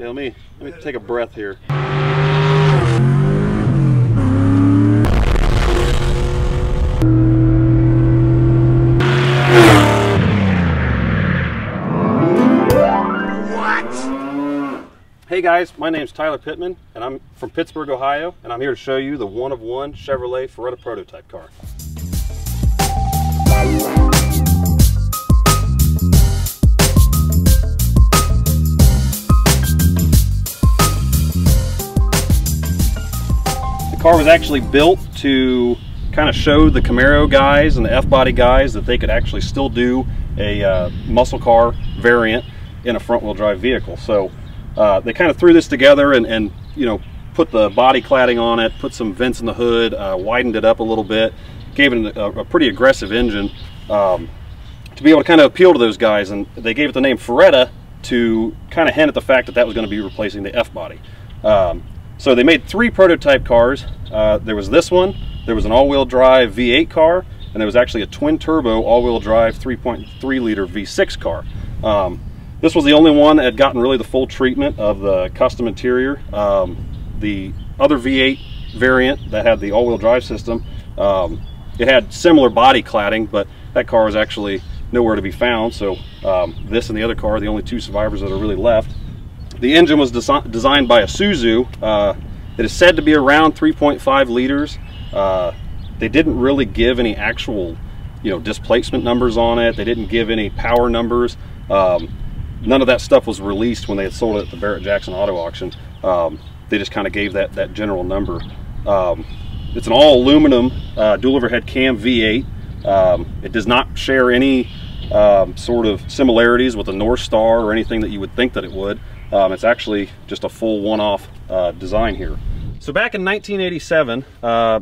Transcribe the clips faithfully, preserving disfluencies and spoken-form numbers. Yeah, let me, let me take a breath here. Hey guys, my name's Tyler Pitman, and I'm from Pittsburgh, Ohio, and I'm here to show you the one of one Chevrolet Feretta prototype car. The car was actually built to kind of show the Camaro guys and the F-body guys that they could actually still do a uh, muscle car variant in a front-wheel drive vehicle. So. Uh, they kind of threw this together and, and, you know, put the body cladding on it, put some vents in the hood, uh, widened it up a little bit, gave it a, a pretty aggressive engine um, to be able to kind of appeal to those guys. And they gave it the name Feretta to kind of hint at the fact that that was going to be replacing the F-body. Um, so they made three prototype cars. Uh, there was this one, there was an all-wheel drive V eight car, and there was actually a twin-turbo all-wheel drive three point three liter V six car. Um, This was the only one that had gotten really the full treatment of the custom interior. Um, the other V eight variant that had the all-wheel drive system, um, it had similar body cladding, but that car is actually nowhere to be found. So um, this and the other car are the only two survivors that are really left. The engine was desi designed by Isuzu. Uh, it is said to be around three point five liters. Uh, they didn't really give any actual, you know, displacement numbers on it. They didn't give any power numbers. Um, None of that stuff was released when they had sold it at the Barrett Jackson Auto Auction. Um, they just kind of gave that, that general number. Um, it's an all aluminum uh, dual overhead cam V eight. Um, it does not share any um, sort of similarities with a Northstar or anything that you would think that it would. Um, it's actually just a full one-off uh, design here. So back in nineteen eighty-seven, uh,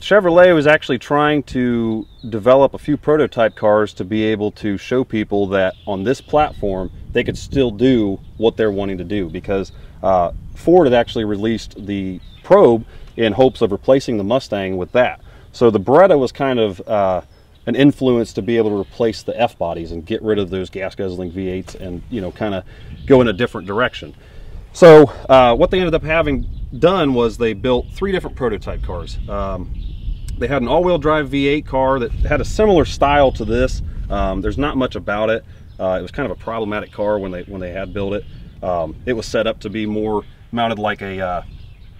Chevrolet was actually trying to develop a few prototype cars to be able to show people that on this platform they could still do what they're wanting to do, because uh, Ford had actually released the Probe in hopes of replacing the Mustang with that. So the Beretta was kind of uh, an influence to be able to replace the F-bodies and get rid of those gas-guzzling V eights and, you know, kind of go in a different direction. So uh, what they ended up having done was they built three different prototype cars. Um, They had an all-wheel drive V eight car that had a similar style to this. Um, there's not much about it. Uh, it was kind of a problematic car when they when they had built it. Um, it was set up to be more mounted like a uh,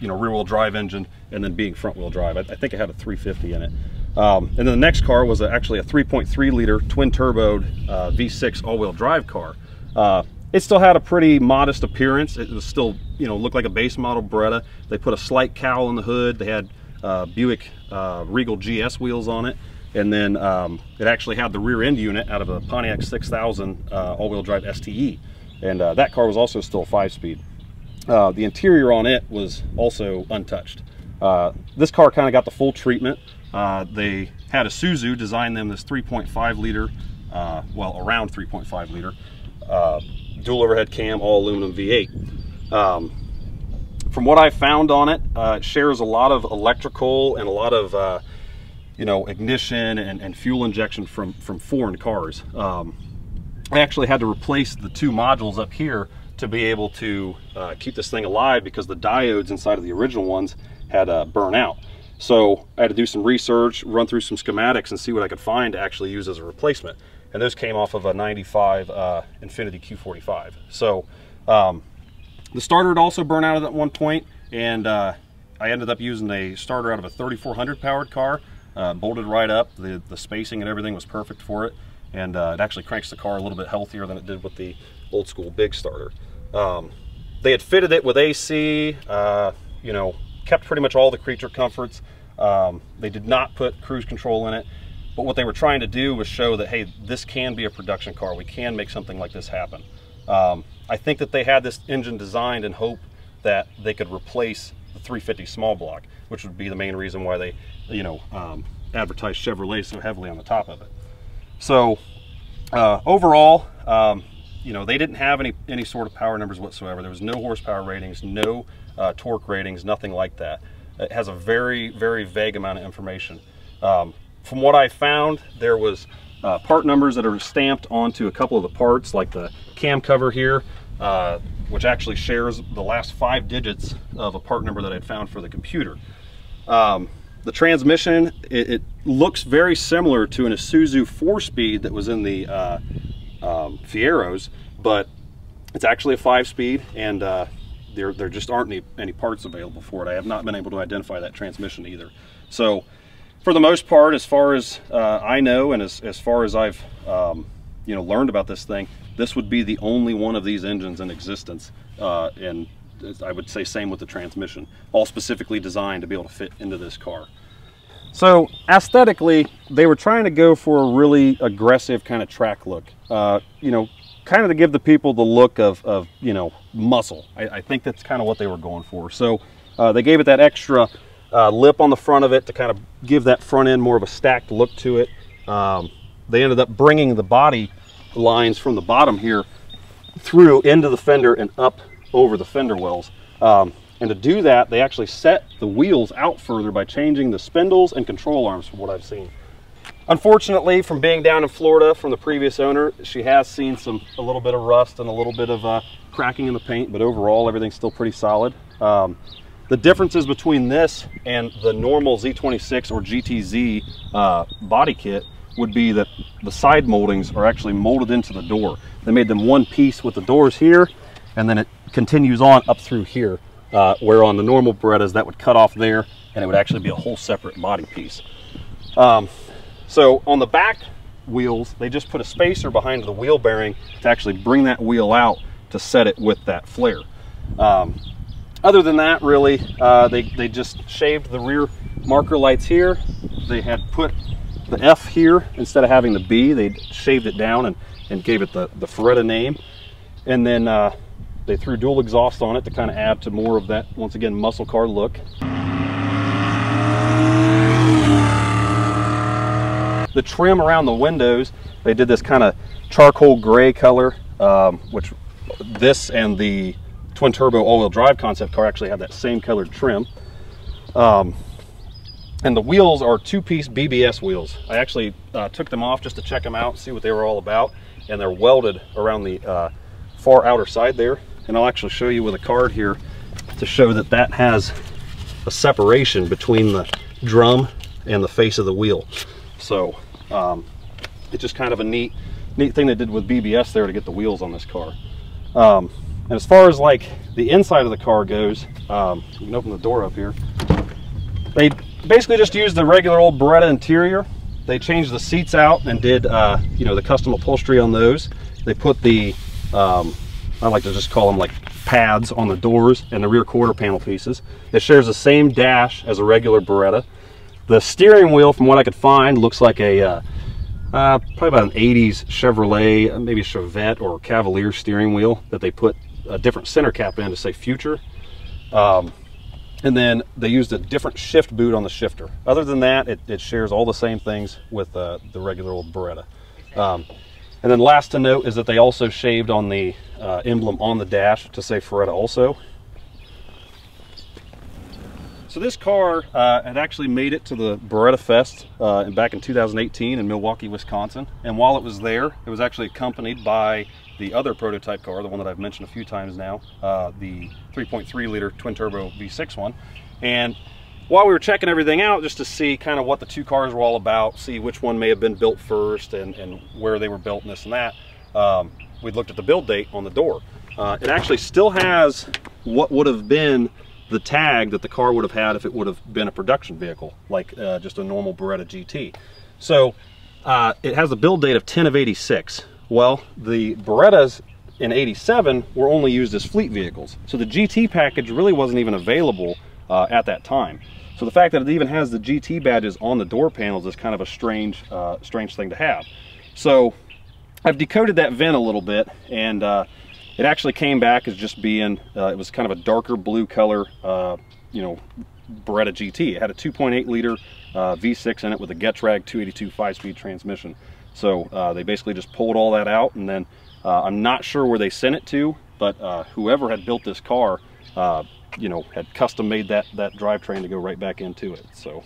you know, rear-wheel drive engine, and then being front-wheel drive. I, I think it had a three fifty in it. Um, and then the next car was actually a three point three liter twin-turboed uh, V six all-wheel drive car. Uh, It still had a pretty modest appearance. It was still, you know, looked like a base model Beretta. They put a slight cowl in the hood. They had Uh, Buick uh, Regal G S wheels on it, and then um, it actually had the rear end unit out of a Pontiac six thousand uh, all-wheel drive S T E, and uh, that car was also still five-speed. Uh, the interior on it was also untouched. Uh, this car kind of got the full treatment. Uh, they had Isuzu design them this three point five liter, uh, well, around three point five liter uh, dual overhead cam all aluminum V eight. Um, From what I found on it, uh, it shares a lot of electrical and a lot of, uh, you know, ignition and, and fuel injection from, from foreign cars. Um, I actually had to replace the two modules up here to be able to uh, keep this thing alive, because the diodes inside of the original ones had uh, burnt out. So I had to do some research, run through some schematics, and see what I could find to actually use as a replacement. And those came off of a ninety-five uh, Infiniti Q forty-five. So. Um, The starter had also burned out at one point, and uh, I ended up using a starter out of a thirty-four hundred powered car, uh, bolted right up. The, the spacing and everything was perfect for it, and uh, it actually cranks the car a little bit healthier than it did with the old school big starter. Um, they had fitted it with A C, uh, you know, kept pretty much all the creature comforts. Um, they did not put cruise control in it, but what they were trying to do was show that, hey, this can be a production car. We can make something like this happen. Um, I think that they had this engine designed in hope that they could replace the three fifty small block, which would be the main reason why they, you know, um, advertised Chevrolet so heavily on the top of it. So uh, overall, um, you know, they didn't have any any sort of power numbers whatsoever. There was no horsepower ratings, no uh, torque ratings, nothing like that. It has a very, very vague amount of information. Um, from what I found, there was Uh, part numbers that are stamped onto a couple of the parts, like the cam cover here, uh, which actually shares the last five digits of a part number that I'd found for the computer. Um, the transmission, it, it looks very similar to an Isuzu four-speed that was in the uh, um, Fieros, but it's actually a five-speed, and uh, there, there just aren't any, any parts available for it. I have not been able to identify that transmission either. So for the most part, as far as uh, I know, and as, as far as I've um, you know, learned about this thing, this would be the only one of these engines in existence, uh, and I would say same with the transmission, all specifically designed to be able to fit into this car. So aesthetically, they were trying to go for a really aggressive kind of track look, uh, you know, kind of to give the people the look of, of you know, muscle. I, I think that's kind of what they were going for. So uh, they gave it that extra uh, lip on the front of it to kind of give that front end more of a stacked look to it. Um, they ended up bringing the body lines from the bottom here through into the fender and up over the fender wells. Um, and to do that, they actually set the wheels out further by changing the spindles and control arms from what I've seen. Unfortunately, from being down in Florida from the previous owner, she has seen some a little bit of rust and a little bit of uh, cracking in the paint, but overall everything's still pretty solid. Um, the differences between this and the normal Z twenty-six or G T Z uh, body kit would be that the side moldings are actually molded into the door. They made them one piece with the doors here, and then it continues on up through here, uh, where on the normal Berettas that would cut off there and it would actually be a whole separate body piece. Um, So on the back wheels, they just put a spacer behind the wheel bearing to actually bring that wheel out to set it with that flare. Um, other than that, really, uh, they, they just shaved the rear marker lights here. They had put the F here instead of having the B. They shaved it down and, and gave it the, the Feretta name. And then uh, they threw dual exhaust on it to kind of add to more of that, once again, muscle car look. The trim around the windows, they did this kind of charcoal gray color, um, which this and the twin turbo all-wheel drive concept car actually had that same colored trim. Um, and the wheels are two-piece B B S wheels. I actually uh, took them off just to check them out, see what they were all about, and they're welded around the uh, far outer side there. And I'll actually show you with a card here to show that that has a separation between the drum and the face of the wheel. So um, it's just kind of a neat neat thing they did with B B S there to get the wheels on this car. Um, and as far as like the inside of the car goes, um, you can open the door up here. They basically just used the regular old Beretta interior. They changed the seats out and did uh, you know, the custom upholstery on those. They put the, um, I like to just call them like pads on the doors and the rear quarter panel pieces. It shares the same dash as a regular Beretta. The steering wheel, from what I could find, looks like a uh, uh, probably about an eighties Chevrolet, maybe Chevette or Cavalier steering wheel that they put a different center cap in to say future. Um, and then they used a different shift boot on the shifter. Other than that, it, it shares all the same things with uh, the regular old Beretta. Um, and then last to note is that they also shaved on the uh, emblem on the dash to say Feretta also. So this car uh, had actually made it to the Beretta Fest uh, back in two thousand eighteen in Milwaukee, Wisconsin. And while it was there, it was actually accompanied by the other prototype car, the one that I've mentioned a few times now, uh, the three point three liter twin turbo V six one. And while we were checking everything out just to see kind of what the two cars were all about, see which one may have been built first and, and where they were built and this and that, um, we looked at the build date on the door. Uh, it actually still has what would have been the tag that the car would have had if it would have been a production vehicle, like uh, just a normal Beretta G T. So uh, it has a build date of ten of eighty-six. Well, the Berettas in eighty-seven were only used as fleet vehicles. So the G T package really wasn't even available uh, at that time. So the fact that it even has the G T badges on the door panels is kind of a strange, uh, strange thing to have. So I've decoded that V I N a little bit, and uh, it actually came back as just being, uh, it was kind of a darker blue color, uh, you know, Beretta G T. It had a two point eight liter uh, V six in it with a Getrag two eighty-two five-speed transmission. So uh, they basically just pulled all that out, and then uh, I'm not sure where they sent it to, but uh, whoever had built this car, uh, you know, had custom made that, that drivetrain to go right back into it, so.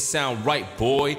sound right, boy.